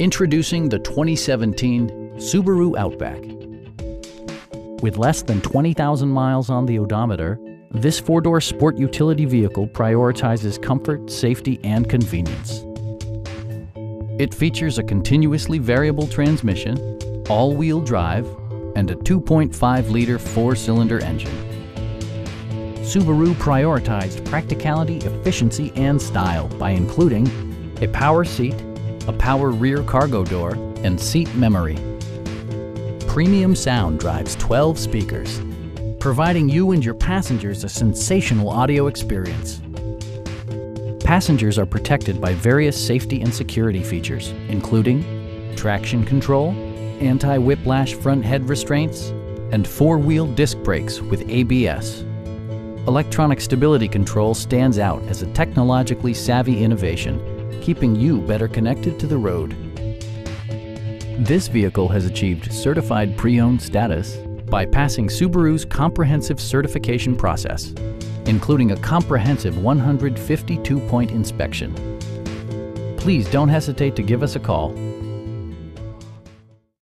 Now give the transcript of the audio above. Introducing the 2017 Subaru Outback. With less than 20,000 miles on the odometer, this four-door sport utility vehicle prioritizes comfort, safety, and convenience. It features a continuously variable transmission, all-wheel drive, and a 2.5-liter four-cylinder engine. Subaru prioritized practicality, efficiency, and style by including a power seat, a power rear cargo door, and seat memory. Premium sound drives 12 speakers, providing you and your passengers a sensational audio experience. Passengers are protected by various safety and security features, including traction control, anti-whiplash front head restraints, and four-wheel disc brakes with ABS. Electronic stability control stands out as a technologically savvy innovation, keeping you better connected to the road. This vehicle has achieved certified pre-owned status by passing Subaru's comprehensive certification process, including a comprehensive 152-point inspection. Please don't hesitate to give us a call.